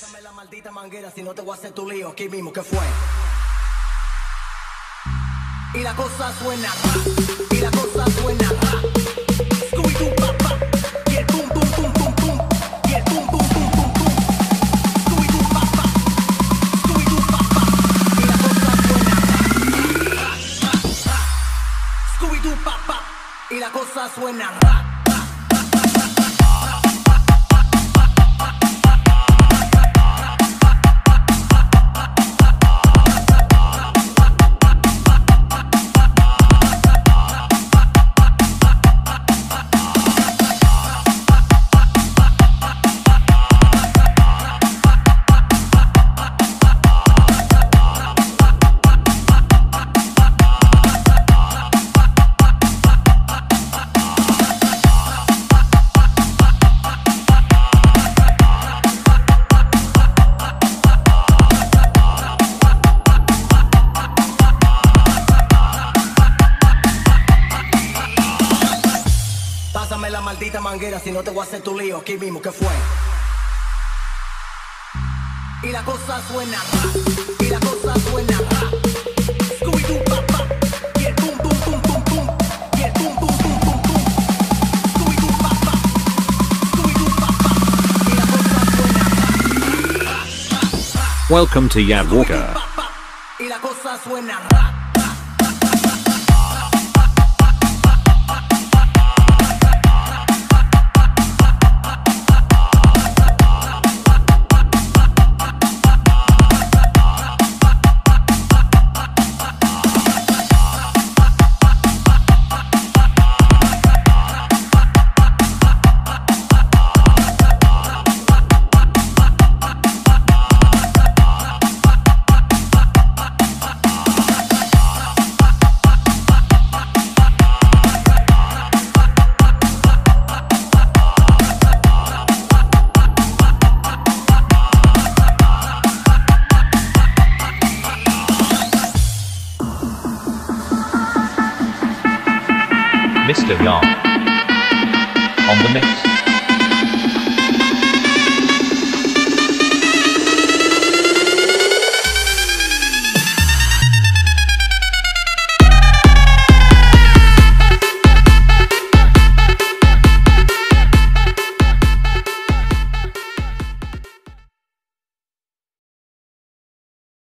Dame la maldita manguera, si no te voy a hacer tu lío aquí mismo, ¿qué fue? Y la cosa suena, y la cosa suena, Scooby-Doo, papá, y el pum, pum, pum, pum, pum, y el pum, pum, pum, pum, pum, Scooby-Doo, papá, y la cosa suena, Scooby-Doo, papá, y la cosa suena, Dame la maldita manguera, si no te voy a hacer tu lío aquí mismo, ¿qué fue? Y la cosa suena, y la cosa suena, Scooby-Doo, papá, y el pum, pum, pum, pum, pum, y el pum, pum, pum, pum, pum, Scooby-Doo, papá, y la cosa suena. Welcome to Yav Walker. Y la cosa suena, Mr. Young on the mix.